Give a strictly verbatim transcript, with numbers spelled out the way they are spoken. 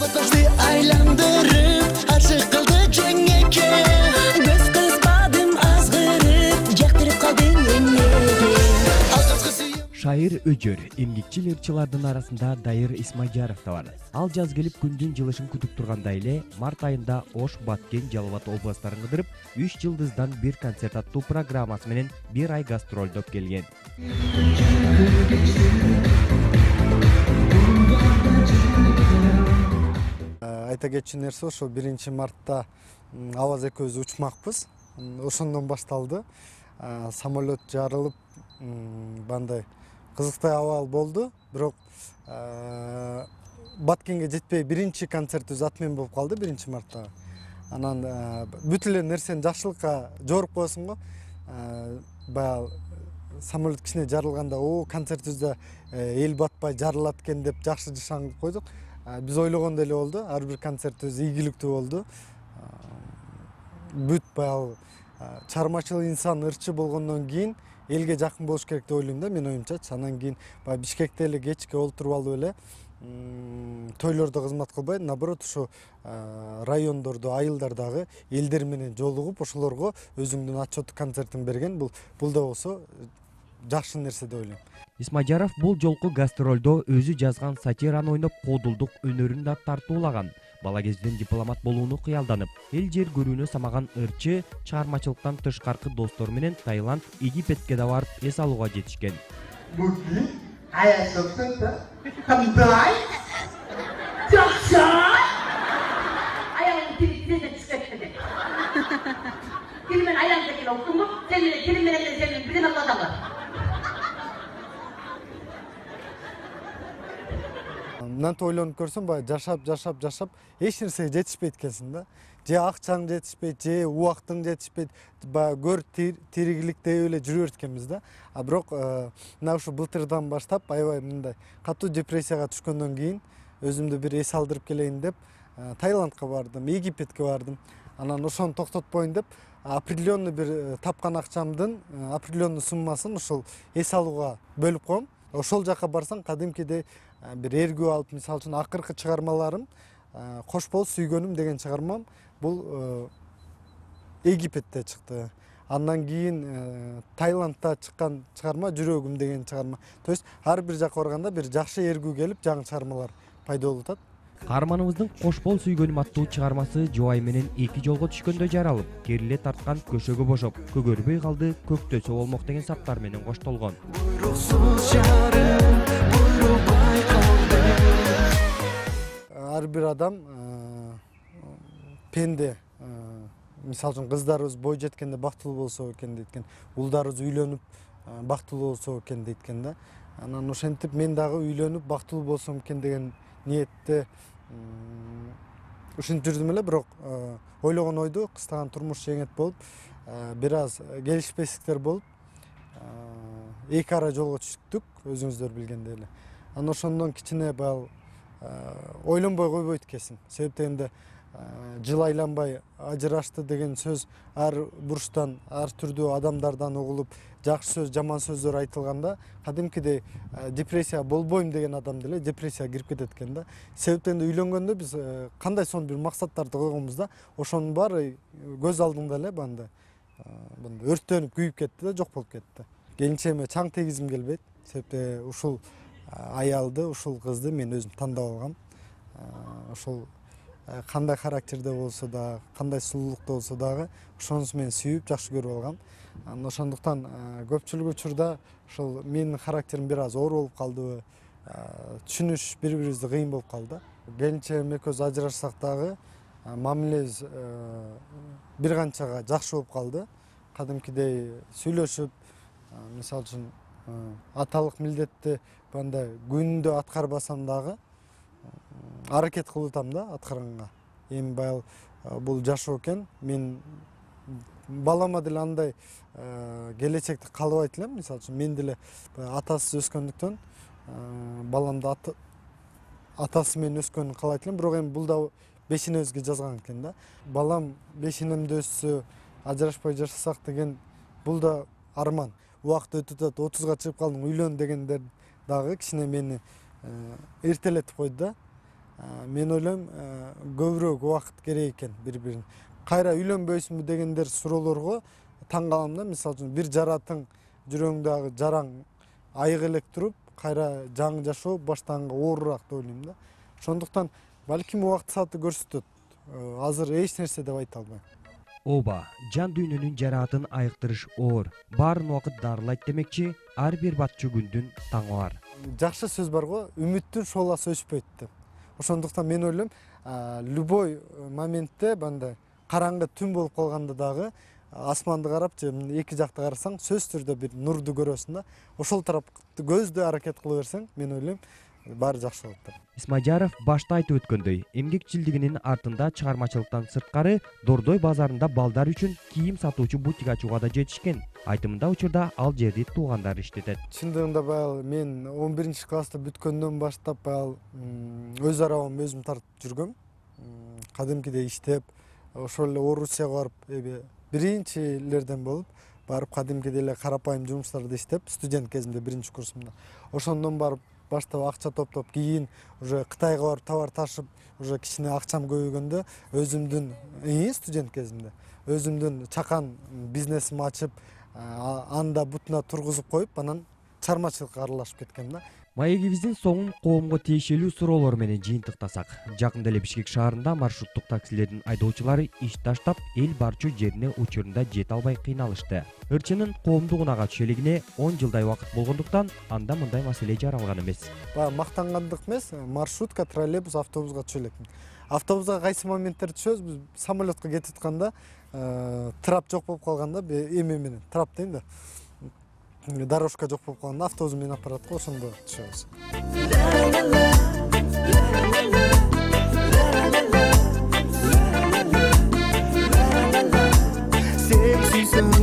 Шайыр өйгөр, эмгекчил эрчилардын арасында Дайыр Исмадияров та бар. Ал жаз келип күндүн жылышын күтүп турганда эле, март айында Ош-Баткен Жалабат областарын кыдырып, үч жылдыздан бир концерт аттуу программасы менен бир ай гастролдоп келген. Айта кетчү нерсе ошо биринчи мартта аваз экөөбүз учмакпыз. Ошондон башталды. Самолет жарылып, бандай кызыктай абал болду, бирок Баткенге жетпей биринчи концертибиз атмен болуп калды биринчи мартта. Анан бүт эле нерсени жакшылыкка жоруп коесуң го. Баягы самолет кичине жарылганда, о, концертибизде эл батпай жарылат экен деп жакшы жышан койдук. Биз ойлогондой эле болду, ар бир концертибиз ийгиликтүү болду. Бүт баягы чармачыл инсан ырчы болгондон кийин элге жакын болуш керек деп ойлойм да, мен оюмчачы. Анан кийин Бишкекте эле кечке олтуруп алып эле тойлордо кызмат кылбай, наоборот ушу райондордо, айылдардагы элдер менен жолугуп, ошолорго өзүңдүн отчеттук концертин берген. Бул бул да болсо жакшы нерсе деп ойлойм. Исмадияров бул жолку гастролдо өзү жазган сатираны ойноп, кодулдук өнөрүн да тартуулаган. Бала кезден дипломат болууну кыялданып, эл жер көрүүнү самаган ырчы, чыгармачылыктан тышкаркы достор менен Таиланд, Египетке да барып, эс алууга жетишкен. Мынанты ойлонуп көрсөм, баягы жашап, жашап, жашап, эч нерсеге жетишпейт экенсиң да. Же акчаң жетишпейт, же убактың жетишпейт, баягы көр тиригиликтей эле жүрө берткенбиз да. А бирок мына ушу былтырдан баштап аябай мындай катуу депрессияга түшкөндөн кийин өзүмдү бир эс алдырып келейин деп Таиландка бардым, Египетке бардым. Анан ошону токтотпойн деп определенный бир тапкан акчамдын определенный суммасын ушул эс алууга бөлүп коем. Ошол жака барсаң, кадимкидей бир эргүү алып, мисалы үчүн акыркы чыгармаларым Кош бол сүйгөнүм деген чыгармам бул Египетте чыкты. Андан кийин Таиландта чыккан чыгарма Жүрөгүм деген чыгарма. То есть ар бир жака барганда бир жакшы эргүү келип, жаңы чыгармалар пайда болуп атат. Каарманыбыздын Кош бол сүйгөнүм аттуу чыгармасы жубай менен эки жолго түшкөндө жаралып, кериле тарткан көшөгө бошоп, көгөрбөй калды, көктөсө болмок деген саптар менен коштолгон. Ар бир адам пенде, мисалы үчүн кыздарыбыз бой жеткенде бактылуу болсо экен дейт, улдарыбыз үйлөнүп бактылуу болсо экен дейт да. Анан ошентип мен дагы үйлөнүп бактылуу болсом экен деген ниетте ушинтип жүрдүм эле, бирок ойлогон ойду кыстаган турмуш жеңет болуп, бир аз келишпестиктер болуп, эки ара жолго түштүк, өзүңүздөр билгендей эле. Анан ошондон кичине баягы ойлонбой койбойт экенсиң. Себеп дегенде жыл айланбай ажырашты деген сөз ар бурчтан, ар түрдүү адамдардан угулуп, жакшы сөз, жаман сөздөр айтылганда, кадимкидей депрессия болбойм деген адам деле депрессия кирип кетет экен да. Себеп дегенде үйлөнгөндө биз кандай сонун бир максаттарды койгонбуз да, ошонун баары көз алдыңда эле бандай өрттөнүп күйүп кетти да, жок болуп кетти. Келинчеме чаң тегизим келбейт. Себеп ушул аялды, ушул кызды мен өзүм тандап алгам. Ошол кандай характерде болсо да, кандай сулуулукта болсо дагы, ошонусу менен сүйүп, жакшы көрүп алгам. Анан ошондуктан көпчүлүк учурда ошол менин характерим бир аз оор болуп калдыбы, түшүнүш бири-бирибизди кыйын болуп калды. Келинчегим экөөбүз ажырашсак дагы, мамилебиз бир канчага жакшы болуп калды. Кадимкидей сүйлөшүп, мисалы үчүн аталык милдетти бандай күндө аткарбасам дагы аракет кылып атам да аткарганга. Эми баягы бул жашоо экен. Мен балама деле андай келечекти каалабайт элем. Мисалы үчүн мен деле атасыз өскөндүктөн баламды атасы менен өскөнүн каалайт элем. Бирок эми бул да бешенебизге жазган экен да. Балам бешенемде өссө, ажырашпай жашасак деген бул да арман. Убакыт өтүп атат, отузга чыгып калдың, үйлөн дегендер дагы кичине мени эртелетип койду да. мен ойлойм көбүрөөк убакыт керек экен бири-бирин. Кайра үйлөнбөйсүңбү дегендер суроолорго таң калам да. Мисалы бир жаратың жүрөгүңдөгү жараң айык элек туруп, кайра жаңы жашоо баштанга оорураак деп ойлойм да. Ошондуктан балким убакыт сааты көрсөтөт. Азыр эч нерсе деп айта албайм. Оба, жан дүйнөнүн жараатын айыктырыш оор. Баарын убакыт дарылайт демекчи, ар бир батчу күндүн таңы бар. Жакшы сөз бар го, үмүттүн шоласы өчпөйт деп. Ошондуктан мен ойлойм, любой моментте бандай караңгы түн болуп калганда дагы асманды карап же эки жакты карасаң, сөзсүз түрдө бир нурду көрөсүң да. Ошол тарапты көздө аракет кыла берсең, мен ойлойм, баары жакшы болот деп. Исмадияров башта айтып өткөндөй, эмгекчилдигинин артында чыгармачылыктан сырткары Дордой базарында балдар үчүн кийим сатуучу бутик ачууга да жетишкен. Айтымында учурда ал жерди туугандары иштетет. Чындыгында баягы мен он биринчи класста бүткөндөн баштап баягы өз арабам өзүм тартып жүргөм. Кадимкиде иштеп, ошол эле Орусияга барып, эби биринчилерден болуп барып кадимкиде эле карапайым жумуштарда иштеп, студент кезимде биринчи курсумда. Ошондон барып баштап акча топтоп, кийин уже Кытайга барып товар ташып, уже кичине акчам көбөйгөндө өзүмдүн студент кезимде өзүмдүн чакан бизнесим ачып, анда бутуна тургузуп коюп, анан чармачылыкка аралашып кеткем да. Маегибиздин соңун коомго тиешелүү суроолор менен жыйынтыктасак, жакында эле Бишкек шаарында маршруттук таксилердин айдоочулары иш таштап, эл барчу жерине учурунда жете албай кыйналышты. Ырчынын коомдук унаага түшөлүгүнө он жылдай убакыт болгондуктан анда мындай маселе жаралган эмес. Баягы мактангандык эмес, маршрутка, троллейбус, автобуска түшөлүк. Автобуска кайсы моменттер түшөбүз? Биз самолетка кетип атканда, трап жок болуп калганда, эме менен трап дейм да. Дорожка жок болуп калганда автобус менен аппаратка ошондо түшөбүз. Сен сүйсүң